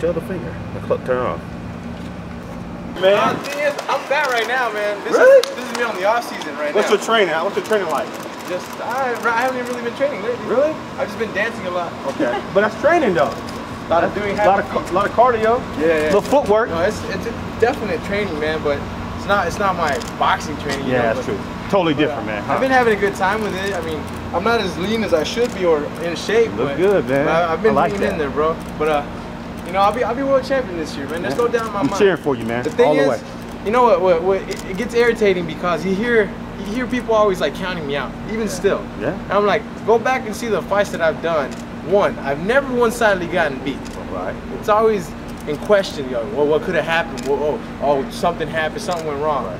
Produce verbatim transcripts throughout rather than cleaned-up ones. the other finger. I clucked her off. Man, uh, the thing is, I'm fat right now, man. This really? Is, this is me on the off season right What's now. What's your training? What's your training like? Just I, I haven't even really been training lately. Really? I've just been dancing a lot. Okay, but that's training though. A lot of doing, a lot of, lot of cardio. Yeah, yeah. The footwork. No, it's it's definite training, man. But it's not it's not my boxing training. Yeah, you know, that's but, true. Totally but, different, uh, man. Huh? I've been having a good time with it. I mean, I'm not as lean as I should be or in shape. You look but, good, man. But I, I've been I like lean that. in there, bro. But uh, you know, I'll be I'll be world champion this year, man. There's no doubt in my I'm mind. I'm cheering for you, man. The thing All is, the way. You know what? What, what it, it gets irritating because you hear. You hear people always like counting me out, even yeah. still. Yeah. And I'm like, go back and see the fights that I've done. One, I've never one-sidedly gotten beat. Right. It's always in question, yo. Well, what could have happened? Well, oh, oh, something happened. Something went wrong. Right.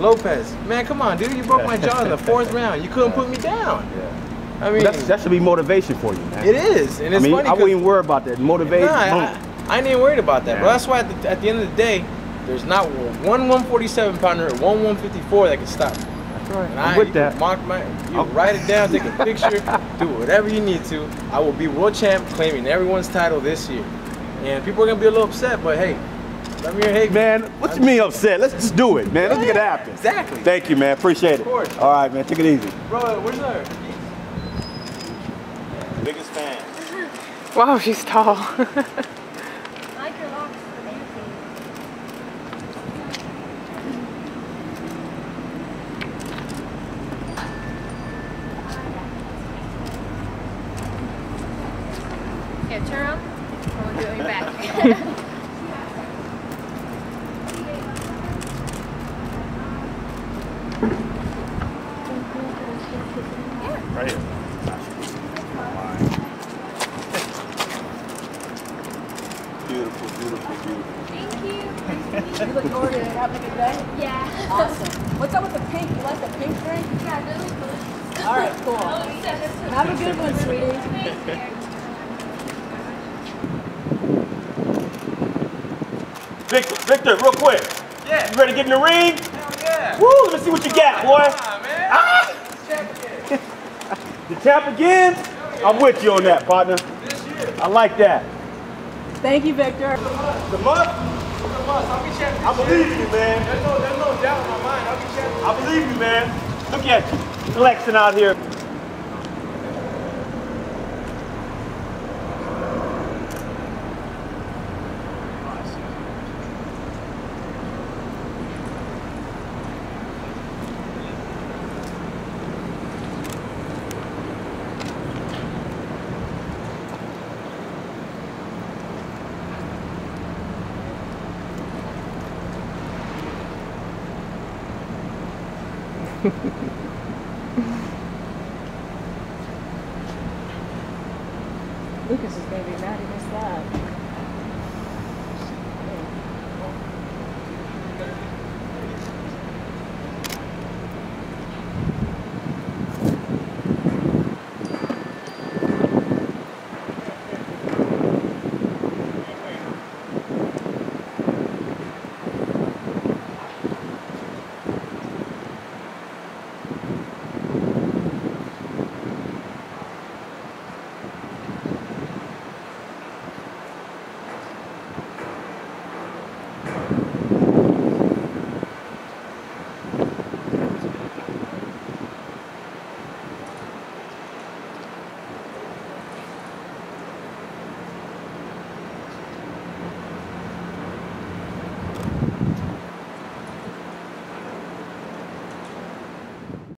Lopez, man, come on, dude. You broke my jaw in the fourth round. You couldn't yeah. put me down. Yeah. I mean, that's, that should be motivation for you, man. It is, and it's I mean, funny. I wouldn't even worry about that motivation. Nah, I, I ain't even worried about that. Yeah. But that's why at the, at the end of the day, there's not one one forty-seven pounder or one one fifty-four that can stop me. Right. And I, with you that, mark my, you write it down, take a picture, do whatever you need to. I will be world champ, claiming everyone's title this year. And people are gonna be a little upset, but hey, I'm here, hey man. What you mean upset? Let's just do it, man. Let's make it happen. Exactly. Thank you, man. Appreciate it. Of course. All right, man. Take it easy. Bro, where's her? Biggest fan. Wow, she's tall. Right here. Beautiful, beautiful, beautiful. Thank you. Nice to meet you. You look forward to having a good day? Yeah. Awesome. What's up with the pink? You like the pink drink? Yeah, really cool. All right, cool. Have a good one, sweetie. Thank you. Victor, Victor, real quick. Yeah. You ready to get in the ring? Hell yeah. Woo, let me see what you got, boy. Come on, man. Ah! The tap again? I'm with you on that, partner. This year. I like that. Thank you, Victor. The must? The must. I'll be champion. I believe you, man. There's no, there's no doubt in my mind. I'll be champion. I believe you, man. Look at you. Flexing out here. Lucas is going to be mad at his dad.